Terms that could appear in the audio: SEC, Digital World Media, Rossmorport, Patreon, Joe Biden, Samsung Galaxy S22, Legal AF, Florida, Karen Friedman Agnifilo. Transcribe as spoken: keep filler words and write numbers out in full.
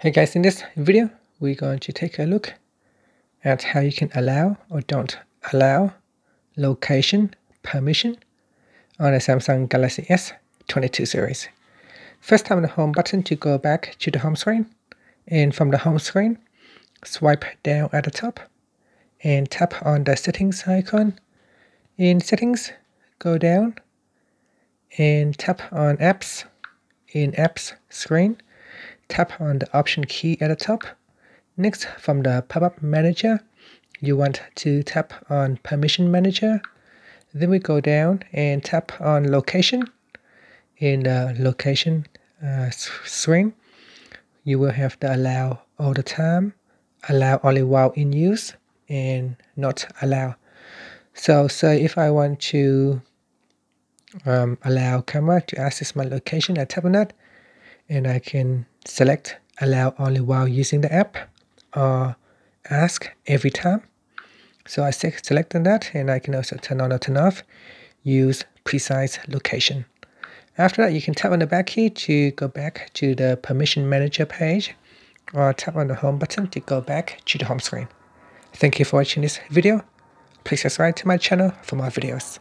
Hey guys, in this video we're going to take a look at how you can allow or don't allow location permission on the Samsung Galaxy S twenty-two series. First time on the home button to go back to the home screen, and from the home screen swipe down at the top and tap on the settings icon. In settings, go down and tap on apps. In apps screen, tap on the option key at the top. Next, from the pop-up manager, you want to tap on permission manager. Then we go down and tap on location. In the location uh, screen, you will have the allow all the time, allow only while in use, and not allow. So say if I want to um, allow camera to access my location, I tap on that, and I can select allow only while using the app or ask every time. So I select on that, and I can also turn on or turn off use precise location. After that, you can tap on the back key to go back to the permission manager page, or tap on the home button to go back to the home screen. Thank you for watching this video. Please subscribe to my channel for more videos.